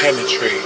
penetrate.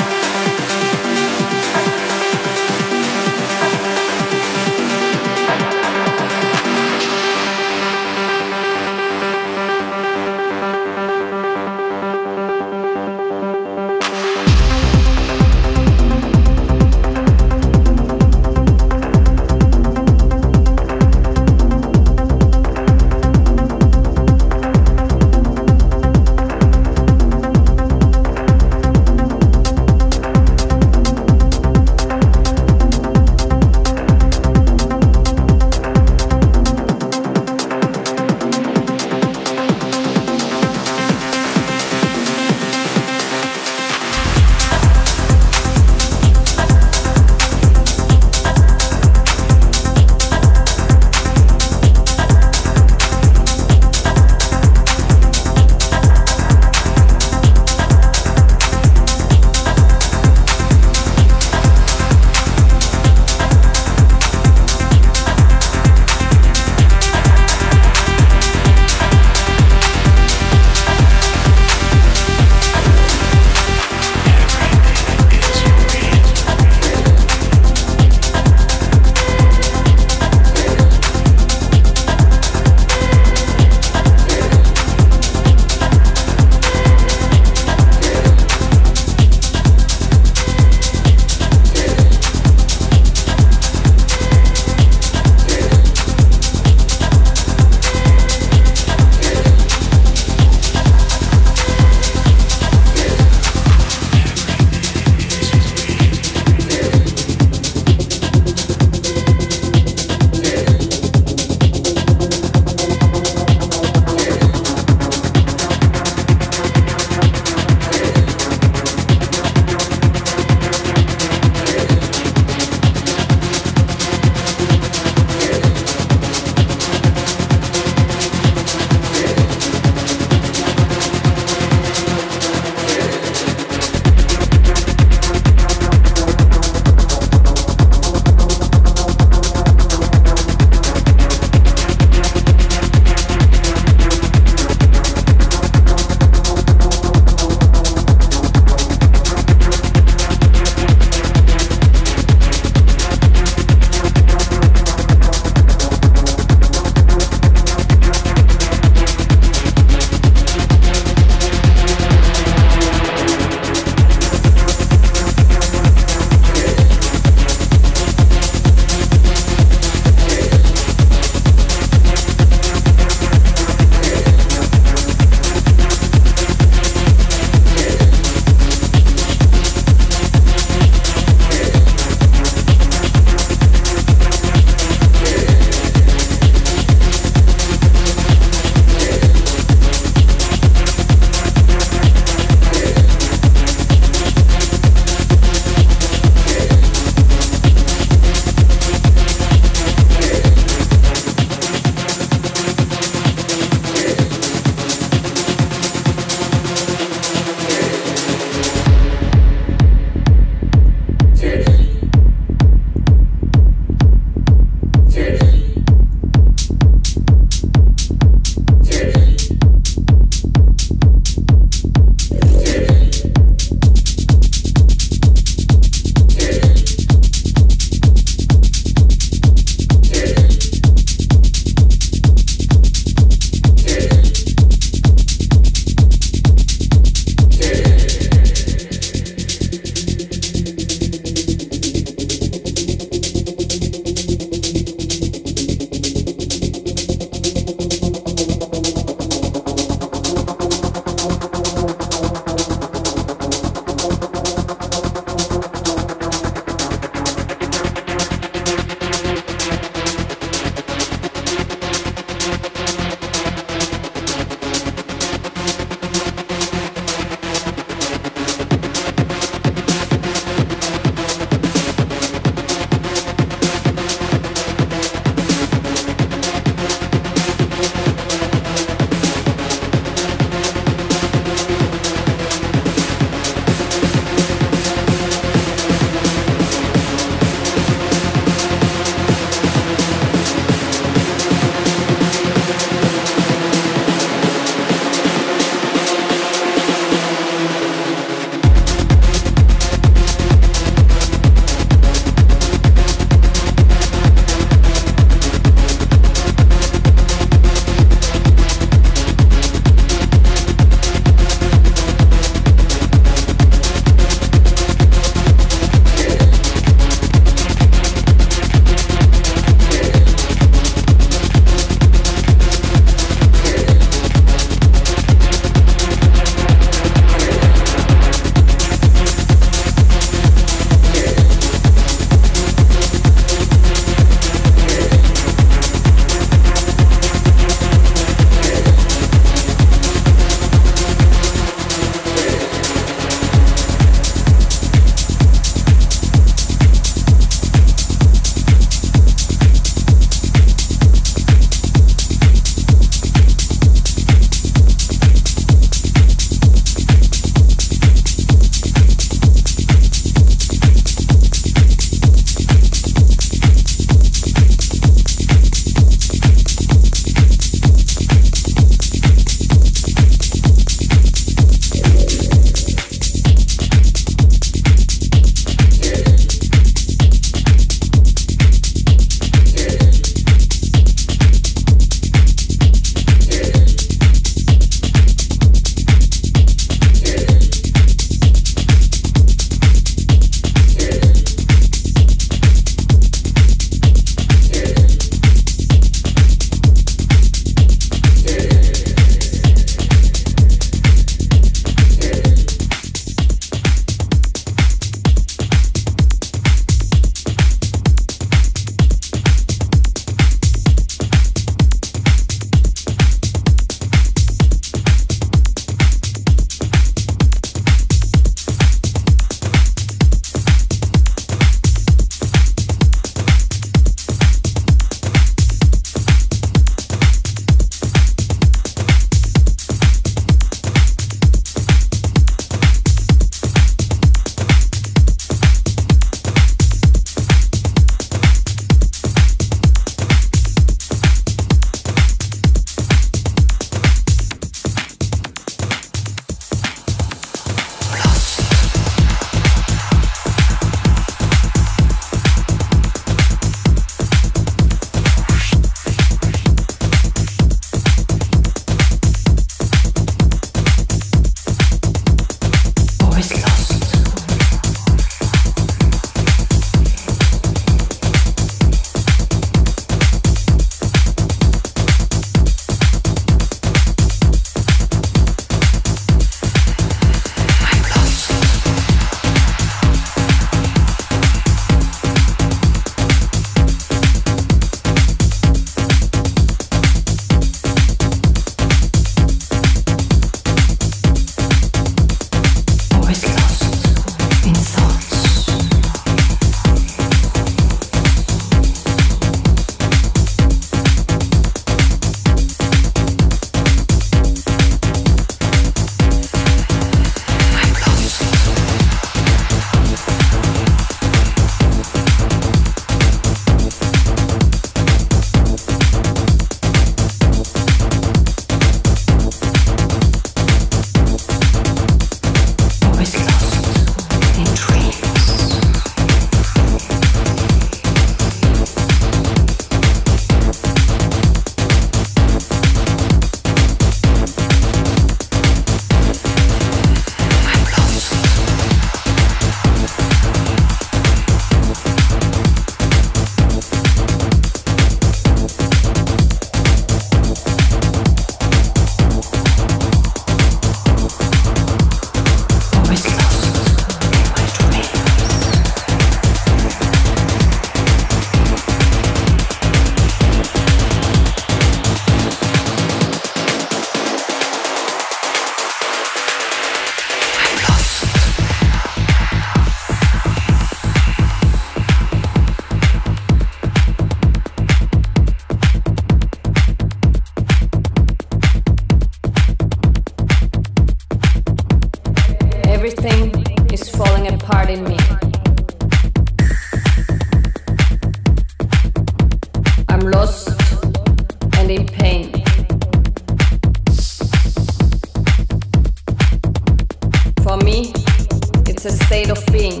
state of being.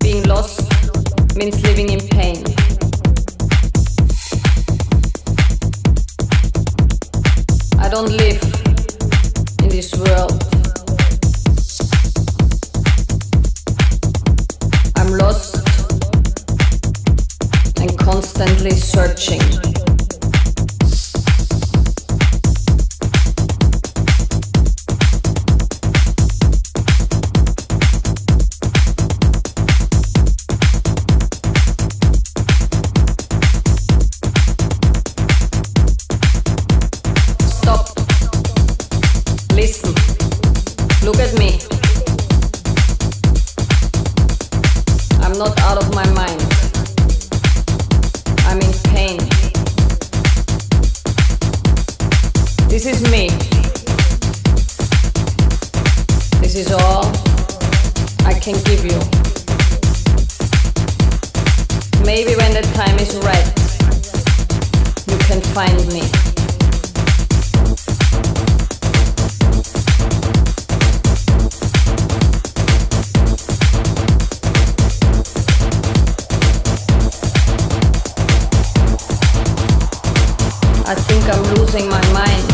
Being lost means living in pain. I don't live in this world. I'm lost and constantly searching. Stop. Listen. Look at me. I'm not out of my mind. I'm in pain. This is me. This is all I can give you. Maybe when the time is right, you can find me. I think I'm losing my mind.